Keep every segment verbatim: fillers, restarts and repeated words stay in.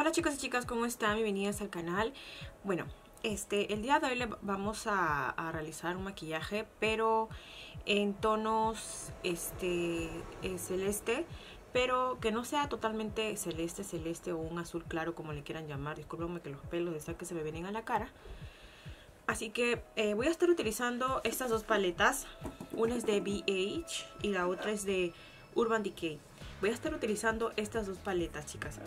Hola chicos y chicas, ¿cómo están? Bienvenidas al canal. Bueno, este, el día de hoy le vamos a, a realizar un maquillaje, pero en tonos este, celeste, pero que no sea totalmente celeste, celeste o un azul claro, como le quieran llamar. Discúlpenme que los pelos de esta que se me vienen a la cara. Así que eh, voy a estar utilizando estas dos paletas. Una es de B H y la otra es de Urban Decay. Voy a estar utilizando estas dos paletas, chicas.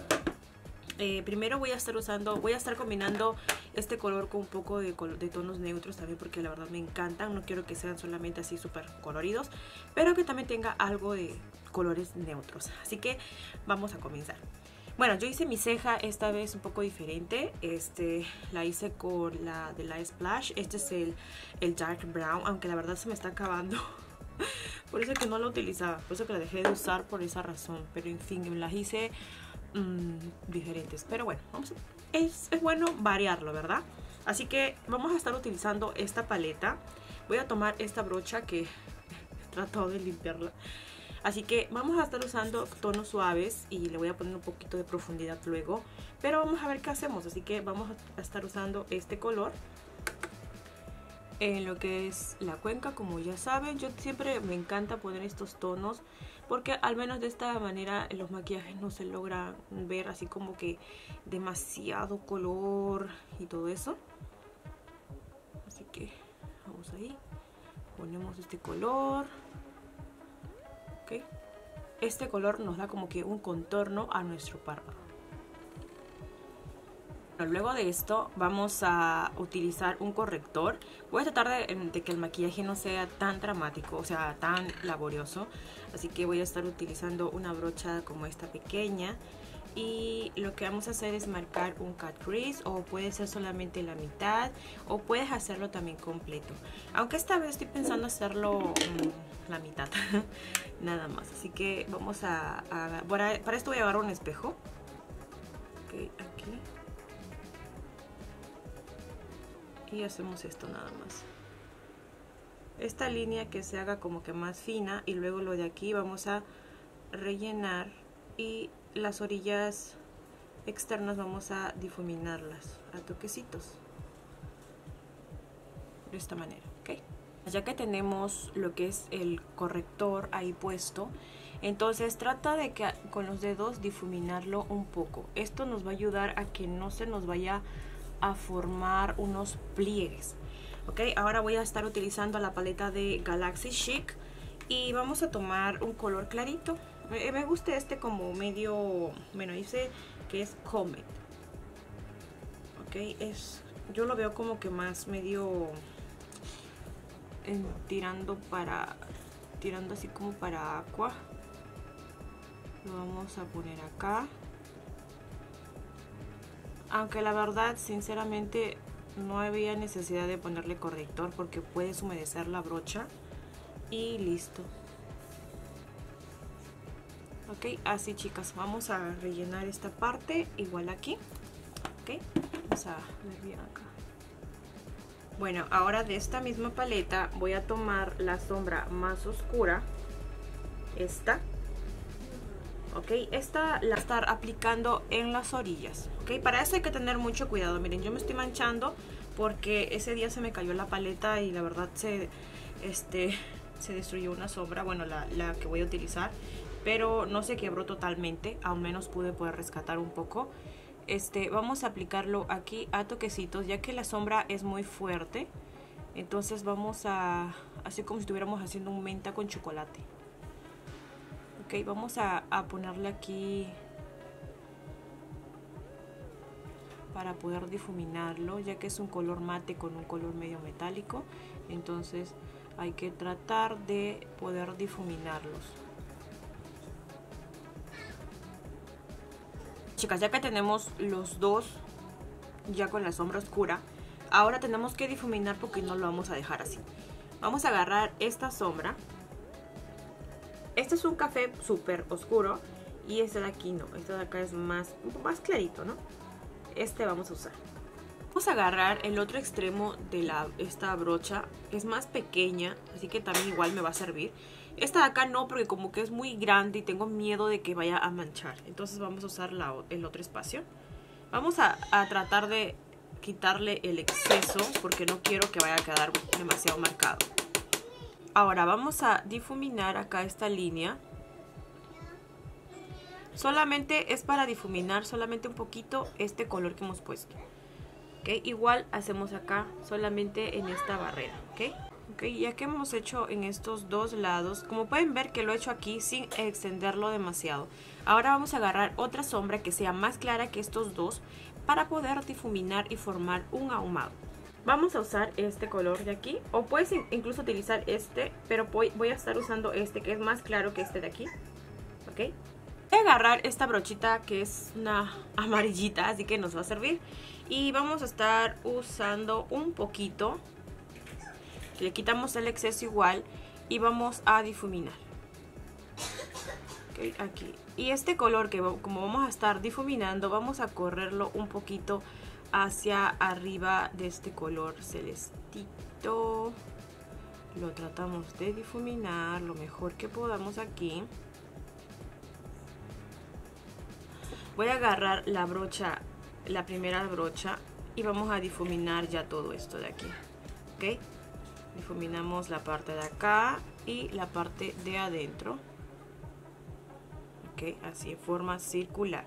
Eh, primero voy a estar usando, voy a estar combinando este color con un poco de, de tonos neutros también, porque la verdad me encantan. No quiero que sean solamente así súper coloridos, pero que también tenga algo de colores neutros. Así que vamos a comenzar. Bueno, yo hice mi ceja esta vez un poco diferente. Este, la hice con la de la Splash. Este es el, el Dark Brown, aunque la verdad se me está acabando. Por eso que no la utilizaba, por eso que la dejé de usar por esa razón. Pero en fin, las hice mmm, diferentes. Pero bueno, vamos a, es, es bueno variarlo, ¿verdad? Así que vamos a estar utilizando esta paleta. Voy a tomar esta brocha que he tratado de limpiarla. Así que vamos a estar usando tonos suaves y le voy a poner un poquito de profundidad luego. Pero vamos a ver qué hacemos. Así que vamos a estar usando este color en lo que es la cuenca, como ya saben. Yo siempre me encanta poner estos tonos porque al menos de esta manera los maquillajes no se logran ver así como que demasiado color y todo eso. Así que vamos ahí. Ponemos este color. Okay. Este color nos da como que un contorno a nuestro párpado. Bueno, luego de esto vamos a utilizar un corrector. Voy a tratar de, de que el maquillaje no sea tan dramático, o sea, tan laborioso. Así que voy a estar utilizando una brocha como esta pequeña. Y lo que vamos a hacer es marcar un cut crease, o puede ser solamente la mitad, o puedes hacerlo también completo. Aunque esta vez estoy pensando hacerlo mmm, la mitad, nada más. Así que vamos a... a para, para esto voy a llevar un espejo. Okay, aquí. Y hacemos esto nada más. Esta línea que se haga como que más fina, y luego lo de aquí vamos a rellenar y... las orillas externas vamos a difuminarlas a toquecitos de esta manera, ¿ok? Ya que tenemos lo que es el corrector ahí puesto, entonces trata de que con los dedos difuminarlo un poco. Esto nos va a ayudar a que no se nos vaya a formar unos pliegues, ¿ok? Ahora voy a estar utilizando la paleta de Galaxy Chic y vamos a tomar un color clarito. Me gusta este como medio, bueno, dice que es Comet. Ok, es, yo lo veo como que más medio en, tirando para, tirando así como para agua. Lo vamos a poner acá. Aunque la verdad, sinceramente, no había necesidad de ponerle corrector porque puedes humedecer la brocha y listo. Ok, así chicas, vamos a rellenar esta parte, igual aquí. Ok, vamos a ver bien acá. Bueno, ahora de esta misma paleta voy a tomar la sombra más oscura. Esta. Ok, esta la voy a estar aplicando en las orillas. Ok, para eso hay que tener mucho cuidado. Miren, yo me estoy manchando porque ese día se me cayó la paleta y la verdad se, este, se destruyó una sombra. Bueno, la, la que voy a utilizar. Pero no se quebró totalmente, al menos pude poder rescatar un poco. Este, vamos a aplicarlo aquí a toquecitos, ya que la sombra es muy fuerte. Entonces vamos a, así como si estuviéramos haciendo un menta con chocolate. Ok, vamos a, a ponerle aquí para poder difuminarlo, ya que es un color mate con un color medio metálico. Entonces hay que tratar de poder difuminarlos. Chicas, ya que tenemos los dos ya con la sombra oscura, ahora tenemos que difuminar porque no lo vamos a dejar así. Vamos a agarrar esta sombra. Este es un café súper oscuro y este de aquí no. Este de acá es más, más clarito, ¿no? Este vamos a usar. Vamos a agarrar el otro extremo de la, esta brocha, que es más pequeña, así que también igual me va a servir. Esta de acá no, porque como que es muy grande y tengo miedo de que vaya a manchar. Entonces vamos a usar la, el otro espacio. Vamos a, a tratar de quitarle el exceso porque no quiero que vaya a quedar demasiado marcado. Ahora vamos a difuminar acá esta línea. Solamente es para difuminar solamente un poquito este color que hemos puesto. ¿Okay? Igual hacemos acá solamente en esta barrera. ¿Okay? Okay, ya que hemos hecho en estos dos lados, como pueden ver que lo he hecho aquí sin extenderlo demasiado. Ahora vamos a agarrar otra sombra que sea más clara que estos dos para poder difuminar y formar un ahumado. Vamos a usar este color de aquí, o puedes incluso utilizar este, pero voy a estar usando este que es más claro que este de aquí. ¿Okay? Voy a agarrar esta brochita que es una amarillita, así que nos va a servir. Y vamos a estar usando un poquito. Le quitamos el exceso igual y vamos a difuminar. Okay, aquí. Y este color que como vamos a estar difuminando, vamos a correrlo un poquito hacia arriba de este color celestito. Lo tratamos de difuminar lo mejor que podamos aquí. Voy a agarrar la brocha, la primera brocha, y vamos a difuminar ya todo esto de aquí. ¿Ok? Difuminamos la parte de acá y la parte de adentro. Ok, así en forma circular.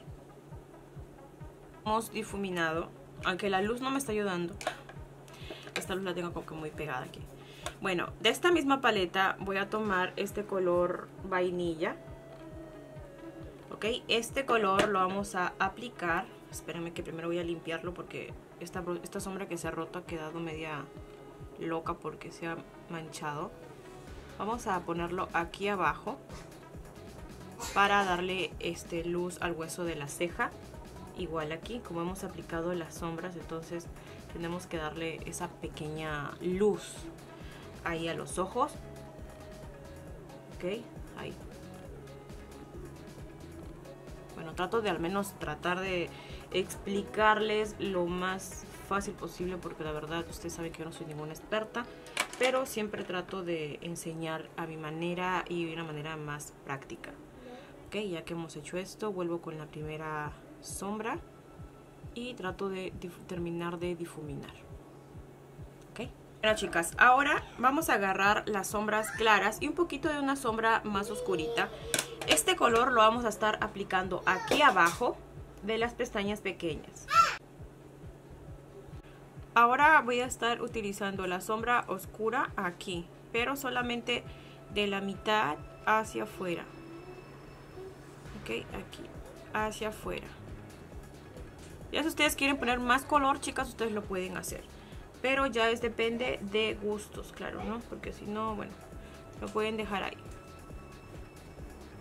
Hemos difuminado, aunque la luz no me está ayudando. Esta luz la tengo como que muy pegada aquí. Bueno, de esta misma paleta voy a tomar este color vainilla. Ok, este color lo vamos a aplicar. Espérame que primero voy a limpiarlo porque esta, esta sombra que se ha roto ha quedado media loca porque se ha manchado. Vamos a ponerlo aquí abajo para darle este luz al hueso de la ceja. Igual aquí, como hemos aplicado las sombras, entonces tenemos que darle esa pequeña luz ahí a los ojos. Ok, ahí. Bueno, trato de al menos tratar de explicarles lo más fácil posible porque la verdad ustedes saben que yo no soy ninguna experta, pero siempre trato de enseñar a mi manera y de una manera más práctica. Ok, ya que hemos hecho esto, vuelvo con la primera sombra y trato de terminar de difuminar. Ok, bueno chicas, ahora vamos a agarrar las sombras claras y un poquito de una sombra más oscurita. Este color lo vamos a estar aplicando aquí abajo de las pestañas pequeñas. Ahora voy a estar utilizando la sombra oscura aquí, pero solamente de la mitad hacia afuera. Ok, aquí, hacia afuera. Ya si ustedes quieren poner más color, chicas, ustedes lo pueden hacer. Pero ya es depende de gustos, claro, ¿no? Porque si no, bueno, lo pueden dejar ahí.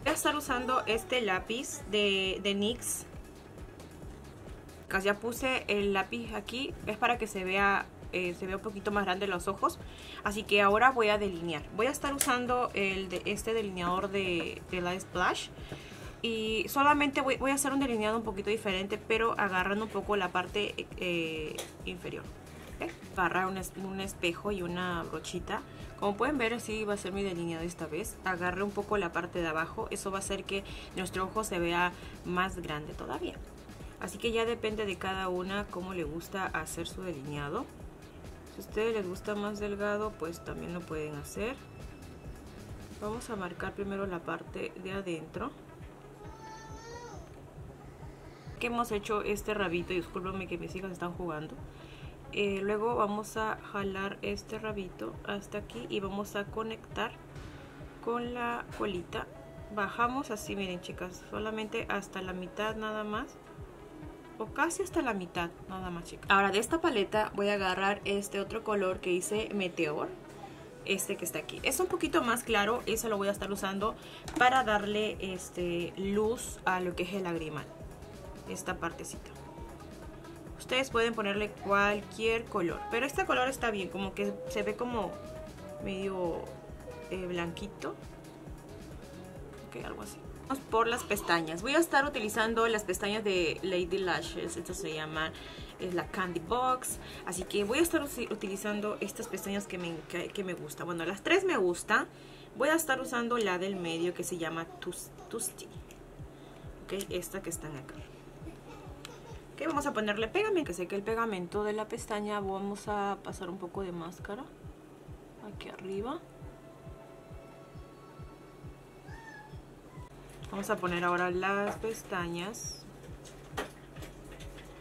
Voy a estar usando este lápiz de, de N Y X. Ya puse el lápiz aquí, es para que se vea, eh, se vea un poquito más grande los ojos. Así que ahora voy a delinear. Voy a estar usando el de este delineador de, de la Splash. Y solamente voy, voy a hacer un delineado un poquito diferente, pero agarrando un poco la parte eh, inferior. ¿Okay? Agarrar un, un espejo y una brochita. Como pueden ver, así va a ser mi delineado esta vez. Agarré un poco la parte de abajo. Eso va a hacer que nuestro ojo se vea más grande todavía. Así que ya depende de cada una cómo le gusta hacer su delineado. Si a ustedes les gusta más delgado, pues también lo pueden hacer. Vamos a marcar primero la parte de adentro. Que hemos hecho este rabito, y discúlpenme que mis hijas están jugando. Eh, luego vamos a jalar este rabito hasta aquí y vamos a conectar con la colita. Bajamos así, miren chicas, solamente hasta la mitad nada más. O casi hasta la mitad, nada más chicas. Ahora de esta paleta voy a agarrar este otro color que hice Meteor. Este que está aquí. Es un poquito más claro y se lo voy a estar usando para darle este, luz a lo que es el lagrimal. Esta partecita. Ustedes pueden ponerle cualquier color, pero este color está bien, como que se ve como medio eh, blanquito. Ok, algo así. Por las pestañas, voy a estar utilizando las pestañas de Lady Lashes. Esta se llama, es la Candy Box, así que voy a estar utilizando estas pestañas que me, que, que me gustan. Bueno, las tres me gustan. Voy a estar usando la del medio que se llama Tusti. Ok, esta que están acá. Ok, vamos a ponerle pegamento, que seque el pegamento de la pestaña. Vamos a pasar un poco de máscara aquí arriba. Vamos a poner ahora las pestañas.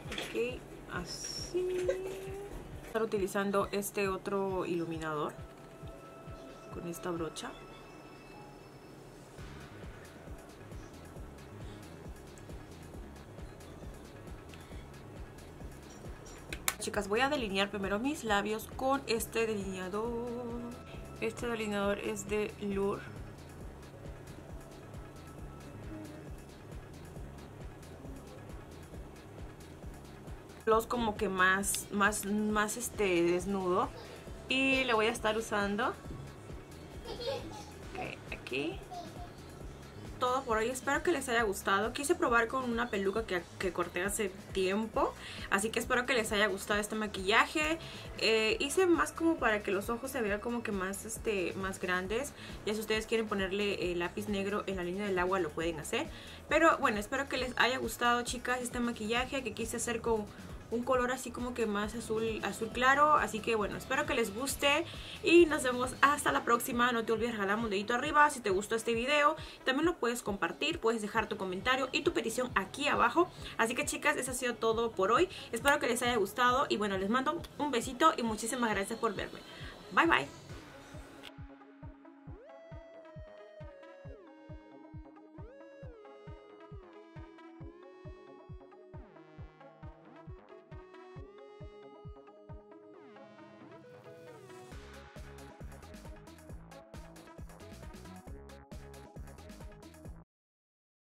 Ok, así. Voy a estar utilizando este otro iluminador con esta brocha. Chicas, voy a delinear primero mis labios con este delineador. Este delineador es de L'Oreal. Los como que más, más, más este desnudo, y lo voy a estar usando okay, aquí. Todo por hoy, espero que les haya gustado. Quise probar con una peluca que, que corté hace tiempo, así que espero que les haya gustado este maquillaje. Eh, hice más como para que los ojos se vean como que más, este, más grandes. Ya si ustedes quieren ponerle eh, lápiz negro en la línea del agua lo pueden hacer. Pero bueno, espero que les haya gustado, chicas, este maquillaje que quise hacer con un color así como que más azul, azul claro. Así que bueno, espero que les guste y nos vemos hasta la próxima. No te olvides regalar un dedito arriba si te gustó este video. También lo puedes compartir, puedes dejar tu comentario y tu petición aquí abajo. Así que chicas, eso ha sido todo por hoy. Espero que les haya gustado y bueno, les mando un besito y muchísimas gracias por verme. Bye bye.